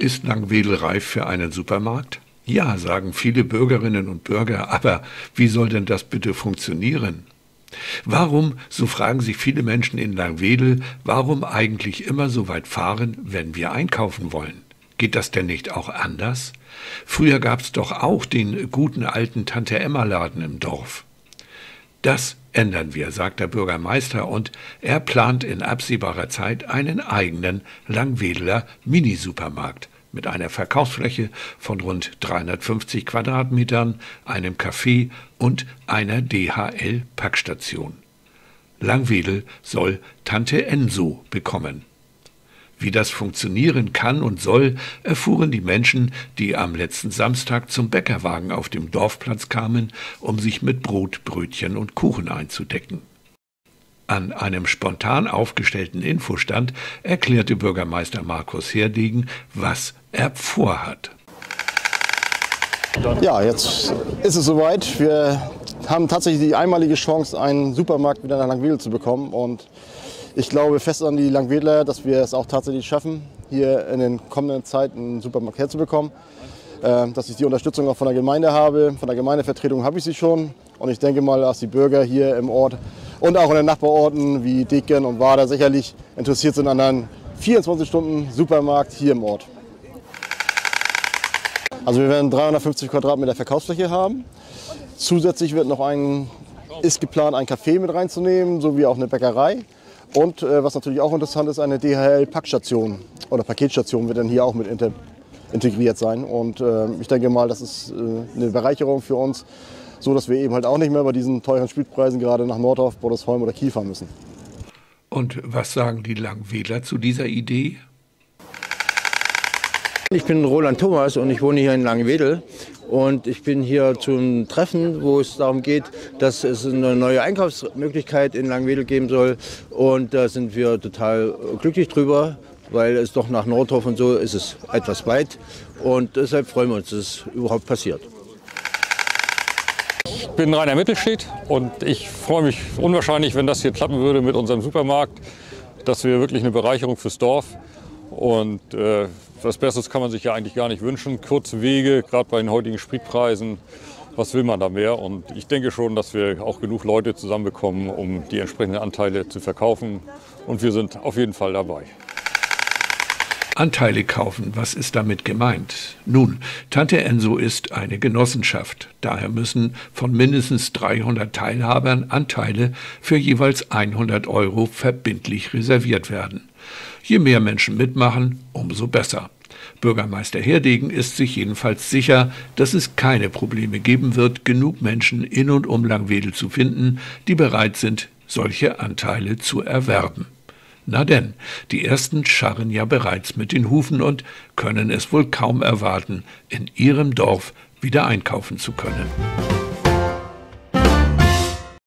Ist Langwedel reif für einen Supermarkt? Ja, sagen viele Bürgerinnen und Bürger, aber wie soll denn das bitte funktionieren? Warum, so fragen sich viele Menschen in Langwedel, warum eigentlich immer so weit fahren, wenn wir einkaufen wollen? Geht das denn nicht auch anders? Früher gab's doch auch den guten alten Tante-Emma-Laden im Dorf. Das ändern wir, sagt der Bürgermeister, und er plant in absehbarer Zeit einen eigenen Langwedeler Mini-Supermarkt mit einer Verkaufsfläche von rund 350 Quadratmetern, einem Café und einer DHL-Packstation. Langwedel soll Tante Enso bekommen. Wie das funktionieren kann und soll, erfuhren die Menschen, die am letzten Samstag zum Bäckerwagen auf dem Dorfplatz kamen, um sich mit Brot, Brötchen und Kuchen einzudecken. An einem spontan aufgestellten Infostand erklärte Bürgermeister Markus Herdegen, was er vorhat. Ja, jetzt ist es soweit. Wir haben tatsächlich die einmalige Chance, einen Supermarkt wieder nach Langwedel zu bekommen. Und ich glaube fest an die Langwedler, dass wir es auch tatsächlich schaffen, hier in den kommenden Zeiten einen Supermarkt herzubekommen. Dass ich die Unterstützung auch von der Gemeinde habe, von der Gemeindevertretung habe ich sie schon. Und ich denke mal, dass die Bürger hier im Ort und auch in den Nachbarorten wie Deken und Wader sicherlich interessiert sind an einem 24-Stunden-Supermarkt hier im Ort. Also wir werden 350 Quadratmeter Verkaufsfläche haben. Zusätzlich wird noch ist geplant, ein Café mit reinzunehmen, sowie auch eine Bäckerei. Und was natürlich auch interessant ist, eine DHL-Packstation oder Paketstation wird dann hier auch mit integriert sein. Und ich denke mal, das ist eine Bereicherung für uns, so dass wir eben halt auch nicht mehr bei diesen teuren Spritpreisen gerade nach Nordorf, Bordesholm oder Kiel fahren müssen. Und was sagen die Langwedeler zu dieser Idee? Ich bin Roland Thomas und ich wohne hier in Langwedel. Und ich bin hier zum Treffen, wo es darum geht, dass es eine neue Einkaufsmöglichkeit in Langwedel geben soll. Und da sind wir total glücklich drüber, weil es doch nach Nordhof und so ist es etwas weit. Und deshalb freuen wir uns, dass es überhaupt passiert. Ich bin Rainer Mittelstedt und ich freue mich unwahrscheinlich, wenn das hier klappen würde mit unserem Supermarkt. Das wäre wirklich eine Bereicherung fürs Dorf. Und was Besseres kann man sich ja eigentlich gar nicht wünschen. Kurze Wege, gerade bei den heutigen Spritpreisen, was will man da mehr? Und ich denke schon, dass wir auch genug Leute zusammenbekommen, um die entsprechenden Anteile zu verkaufen. Und wir sind auf jeden Fall dabei. Anteile kaufen, was ist damit gemeint? Nun, Tante Enso ist eine Genossenschaft. Daher müssen von mindestens 300 Teilhabern Anteile für jeweils 100 € verbindlich reserviert werden. Je mehr Menschen mitmachen, umso besser. Bürgermeister Herdegen ist sich jedenfalls sicher, dass es keine Probleme geben wird, genug Menschen in und um Langwedel zu finden, die bereit sind, solche Anteile zu erwerben. Na denn, die ersten scharren ja bereits mit den Hufen und können es wohl kaum erwarten, in ihrem Dorf wieder einkaufen zu können.